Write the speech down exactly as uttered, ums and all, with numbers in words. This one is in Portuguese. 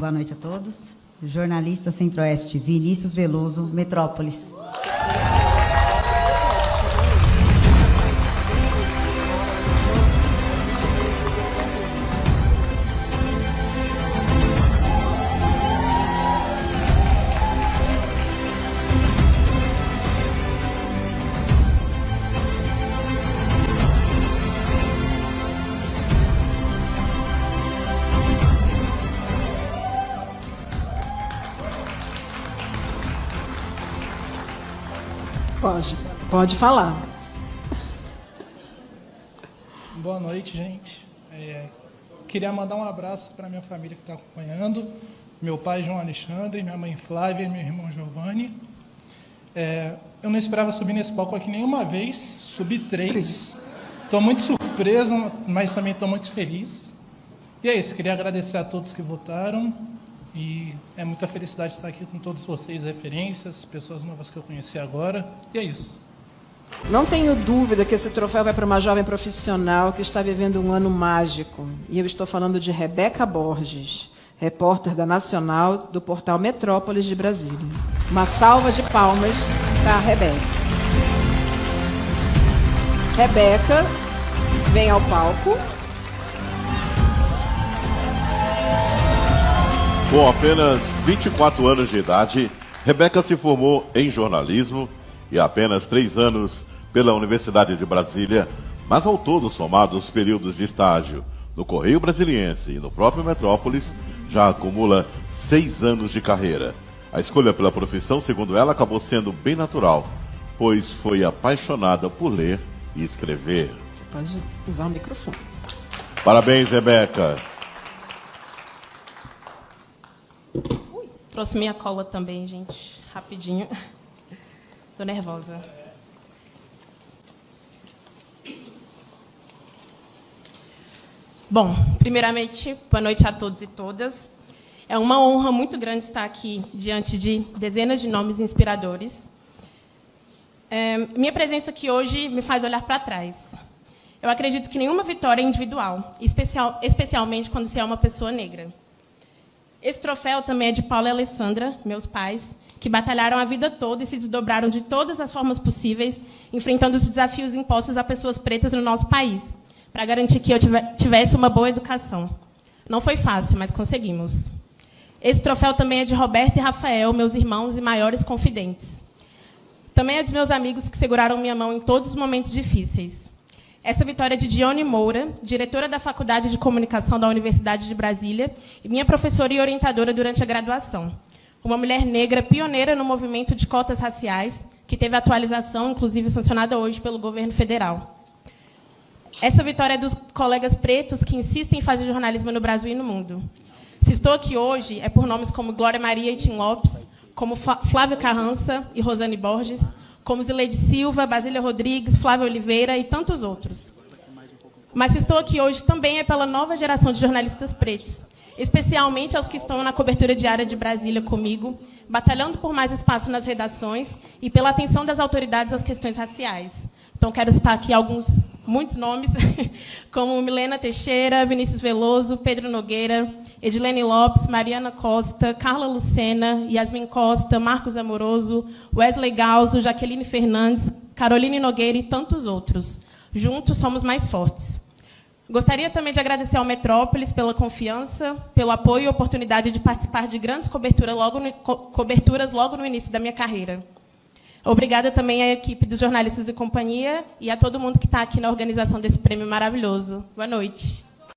Boa noite a todos. Jornalista Centro-Oeste, Vinícius Veloso, Metrópoles. Pode, pode falar. Boa noite, gente. É, queria mandar um abraço para minha família que está acompanhando, meu pai João Alexandre, minha mãe Flávia e meu irmão Giovanni. É, eu não esperava subir nesse palco aqui nenhuma vez, subi três. Estou muito surpreso, mas também estou muito feliz. E é isso, queria agradecer a todos que votaram. E é muita felicidade estar aqui com todos vocês, referências, pessoas novas que eu conheci agora, e é isso. Não tenho dúvida que esse troféu vai para uma jovem profissional que está vivendo um ano mágico. E eu estou falando de Rebeca Borges, repórter da Nacional do portal Metrópoles de Brasília. Uma salva de palmas para a Rebeca. Rebeca, vem ao palco. Com apenas vinte e quatro anos de idade, Rebeca se formou em jornalismo e apenas três anos pela Universidade de Brasília, mas ao todo somado os períodos de estágio no Correio Brasiliense e no próprio Metrópoles, já acumula seis anos de carreira. A escolha pela profissão, segundo ela, acabou sendo bem natural, pois foi apaixonada por ler e escrever. Você pode usar o microfone. Parabéns, Rebeca. Ui, trouxe minha cola também, gente. Rapidinho. Tô nervosa. Bom, primeiramente, boa noite a todos e todas. É uma honra muito grande estar aqui diante de dezenas de nomes inspiradores. É, minha presença aqui hoje me faz olhar para trás. Eu acredito que nenhuma vitória é individual, especial, especialmente quando se é uma pessoa negra. Esse troféu também é de Paulo e Alessandra, meus pais, que batalharam a vida toda e se desdobraram de todas as formas possíveis, enfrentando os desafios impostos a pessoas pretas no nosso país, para garantir que eu tivesse uma boa educação. Não foi fácil, mas conseguimos. Esse troféu também é de Roberto e Rafael, meus irmãos e maiores confidentes. Também é de meus amigos que seguraram minha mão em todos os momentos difíceis. Essa vitória é de Dione Moura, diretora da Faculdade de Comunicação da Universidade de Brasília e minha professora e orientadora durante a graduação. Uma mulher negra pioneira no movimento de cotas raciais, que teve atualização, inclusive sancionada hoje pelo governo federal. Essa vitória é dos colegas pretos que insistem em fazer jornalismo no Brasil e no mundo. Se estou aqui hoje, é por nomes como Glória Maria e Tim Lopes, como Flávio Carrança e Rosane Borges, como Zileide Silva, Basília Rodrigues, Flávia Oliveira e tantos outros. Mas se estou aqui hoje também é pela nova geração de jornalistas pretos, especialmente aos que estão na cobertura diária de Brasília comigo, batalhando por mais espaço nas redações e pela atenção das autoridades às questões raciais. Então, quero citar aqui alguns, muitos nomes, como Milena Teixeira, Vinícius Veloso, Pedro Nogueira, Edilene Lopes, Mariana Costa, Carla Lucena, Yasmin Costa, Marcos Amoroso, Wesley Galzo, Jaqueline Fernandes, Caroline Nogueira e tantos outros. Juntos somos mais fortes. Gostaria também de agradecer ao Metrópoles pela confiança, pelo apoio e oportunidade de participar de grandes cobertura logo no, co coberturas logo no início da minha carreira. Obrigada também à equipe dos jornalistas e companhia e a todo mundo que está aqui na organização desse prêmio maravilhoso. Boa noite.